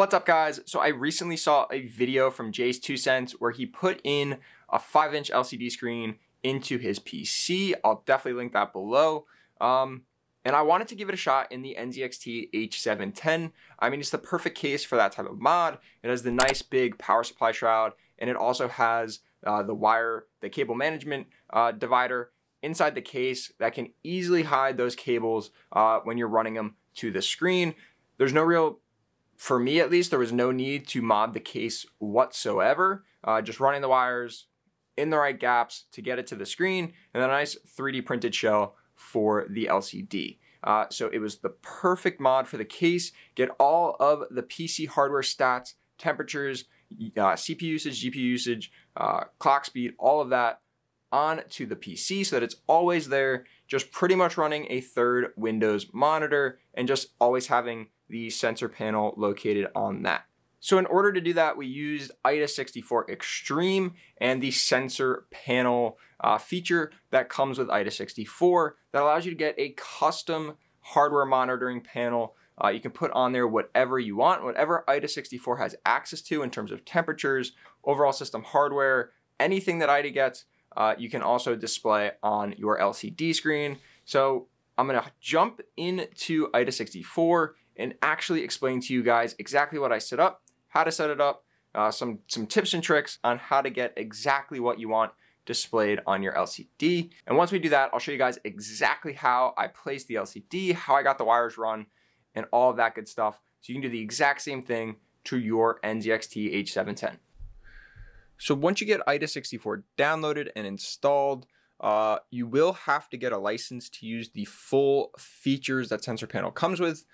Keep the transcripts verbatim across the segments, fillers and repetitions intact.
What's up, guys? So I recently saw a video from Jayz Two Cents where he put in a five inch L C D screen into his P C. I'll definitely link that below. Um, and I wanted to give it a shot in the N Z X T H seven ten. I mean, it's the perfect case for that type of mod. It has the nice big power supply shroud, and it also has uh, the wire, the cable management uh, divider inside the case that can easily hide those cables uh, when you're running them to the screen. There's no real... For me, at least, there was no need to mod the case whatsoever. Uh, just running the wires in the right gaps to get it to the screen, and then a nice three D printed shell for the L C D. Uh, so it was the perfect mod for the case. Get all of the P C hardware stats, temperatures, uh, C P U usage, G P U usage, uh, clock speed, all of that onto the P C so that it's always there, just pretty much running a third Windows monitor and just always having the sensor panel located on that. So in order to do that, we used A I D A sixty-four Extreme and the sensor panel uh, feature that comes with A I D A sixty-four that allows you to get a custom hardware monitoring panel. Uh, you can put on there whatever you want, whatever A I D A sixty-four has access to in terms of temperatures, overall system hardware, anything that A I D A gets, uh, you can also display on your L C D screen. So I'm gonna jump into A I D A sixty-four and actually explain to you guys exactly what I set up, how to set it up, uh, some, some tips and tricks on how to get exactly what you want displayed on your L C D. And once we do that, I'll show you guys exactly how I placed the L C D, how I got the wires run, and all of that good stuff. So you can do the exact same thing to your N Z X T H seven ten. So once you get A I D A sixty-four downloaded and installed, Uh, you will have to get a license to use the full features that sensor panel comes with.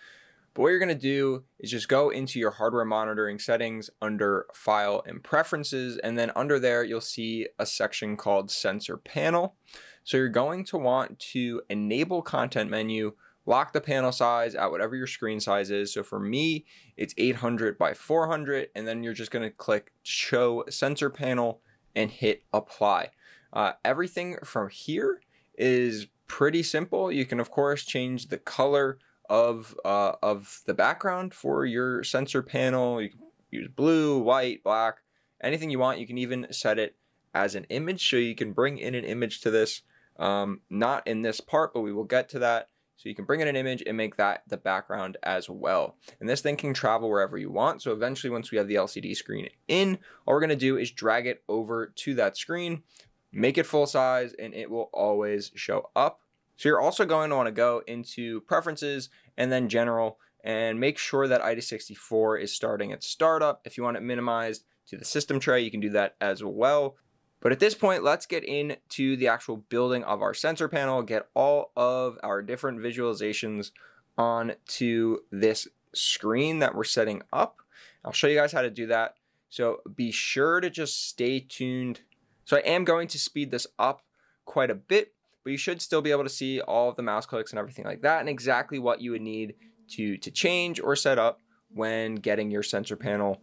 But what you're going to do is just go into your hardware monitoring settings under File and Preferences, and then under there you'll see a section called Sensor Panel. So you're going to want to enable content menu, lock the panel size at whatever your screen size is. So for me, it's eight hundred by four hundred, and then you're just going to click Show Sensor Panel and hit Apply. Uh, everything from here is pretty simple. You can, of course, change the color of, uh, of the background for your sensor panel. You can use blue, white, black, anything you want. You can even set it as an image, so you can bring in an image to this. Um, not in this part, but we will get to that. So you can bring in an image and make that the background as well. And this thing can travel wherever you want. So eventually, once we have the L C D screen in, all we're going to do is drag it over to that screen, make it full size, and it will always show up. So you're also going to want to go into Preferences and then General, and make sure that A I D A sixty-four is starting at startup. If you want it minimized to the system tray, you can do that as well. But at this point, let's get into the actual building of our sensor panel, get all of our different visualizations onto this screen that we're setting up. I'll show you guys how to do that. So be sure to just stay tuned. So I am going to speed this up quite a bit, but you should still be able to see all of the mouse clicks and everything like that, and exactly what you would need to, to change or set up when getting your sensor panel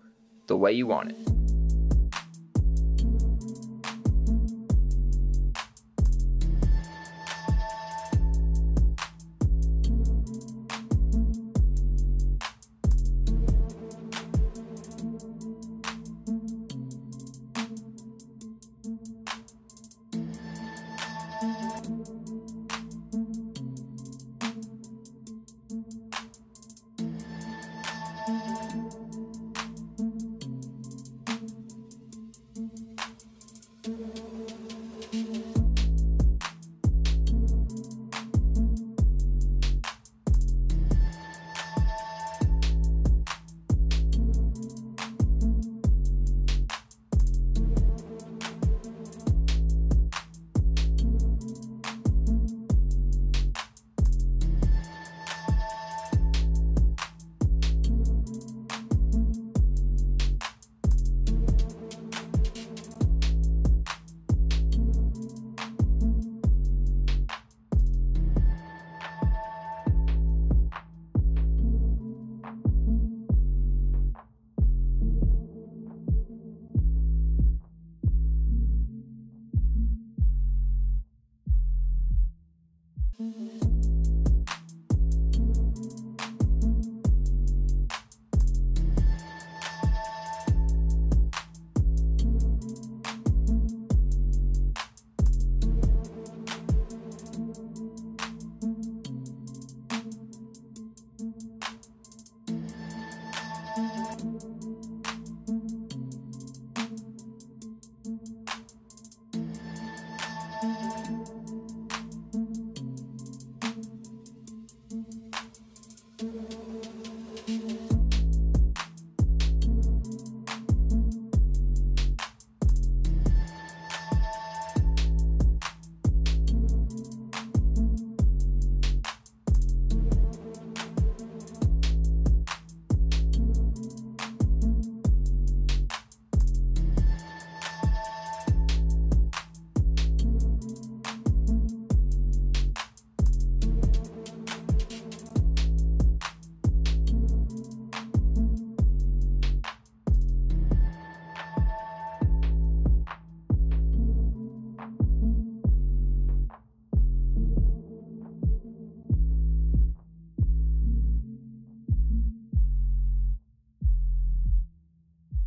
the way you want it.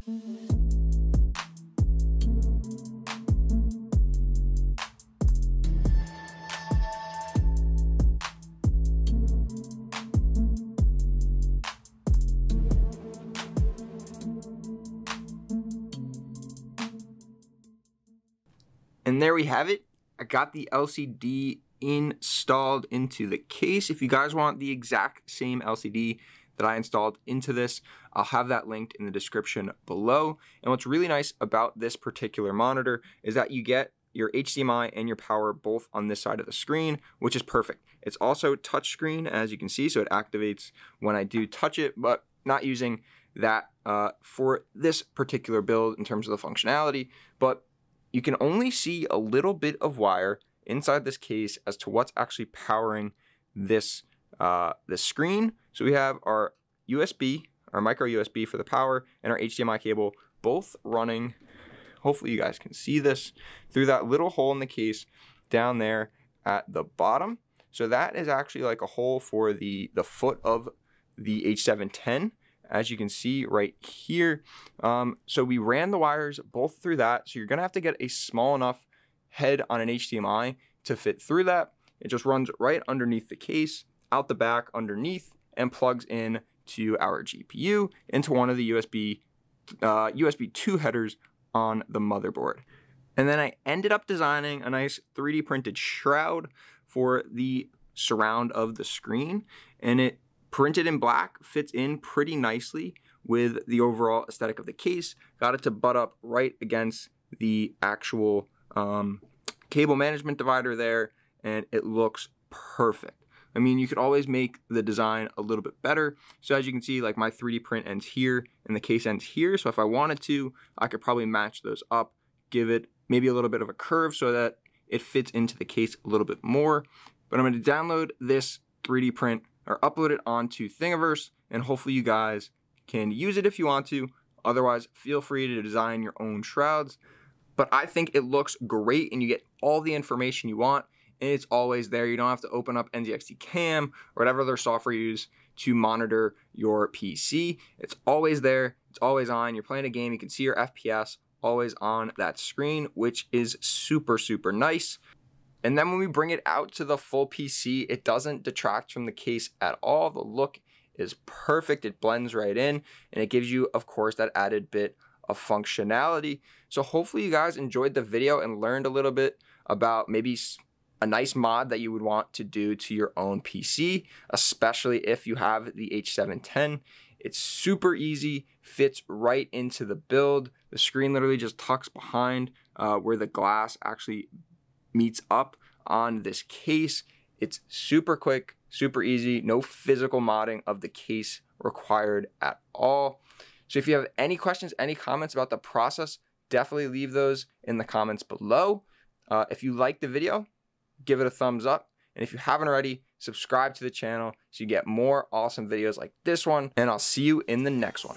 And there we have it. I got the L C D installed into the case. If you guys want the exact same L C D that I installed into this, I'll have that linked in the description below. And what's really nice about this particular monitor is that you get your H D M I and your power both on this side of the screen, which is perfect. It's also touchscreen, as you can see, so it activates when I do touch it, but not using that uh, for this particular build in terms of the functionality. But you can only see a little bit of wire inside this case as to what's actually powering this, uh, this screen. So we have our U S B, our micro U S B for the power, and our H D M I cable both running. Hopefully you guys can see this through that little hole in the case down there at the bottom. So that is actually like a hole for the, the foot of the H seven ten. As you can see right here. Um, so we ran the wires both through that. So you're gonna have to get a small enough head on an H D M I to fit through that. It just runs right underneath the case, out the back underneath, and plugs in to our G P U into one of the U S B, uh, U S B two headers on the motherboard. And then I ended up designing a nice three D printed shroud for the surround of the screen, and it printed in black, fits in pretty nicely with the overall aesthetic of the case. Got it to butt up right against the actual um, cable management divider there, and it looks perfect. I mean, you could always make the design a little bit better. So as you can see, like my three D print ends here and the case ends here. So if I wanted to, I could probably match those up, give it maybe a little bit of a curve so that it fits into the case a little bit more. But I'm going to download this three D print or upload it onto Thingiverse, and hopefully you guys can use it if you want to. Otherwise, feel free to design your own shrouds. But I think it looks great, and you get all the information you want, and it's always there. You don't have to open up N Z X T Cam or whatever other software you use to monitor your P C. It's always there, it's always on. You're playing a game, you can see your F P S always on that screen, which is super, super nice. And then when we bring it out to the full P C, it doesn't detract from the case at all. The look is perfect. It blends right in, and it gives you, of course, that added bit of functionality. So hopefully you guys enjoyed the video and learned a little bit about maybe a nice mod that you would want to do to your own P C, especially if you have the H seven ten. It's super easy, fits right into the build. The screen literally just tucks behind uh, where the glass actually meets up on this case. It's super quick, super easy, no physical modding of the case required at all. So if you have any questions, any comments about the process, definitely leave those in the comments below. Uh, if you like the video, give it a thumbs up. And if you haven't already, subscribe to the channel so you get more awesome videos like this one. And I'll see you in the next one.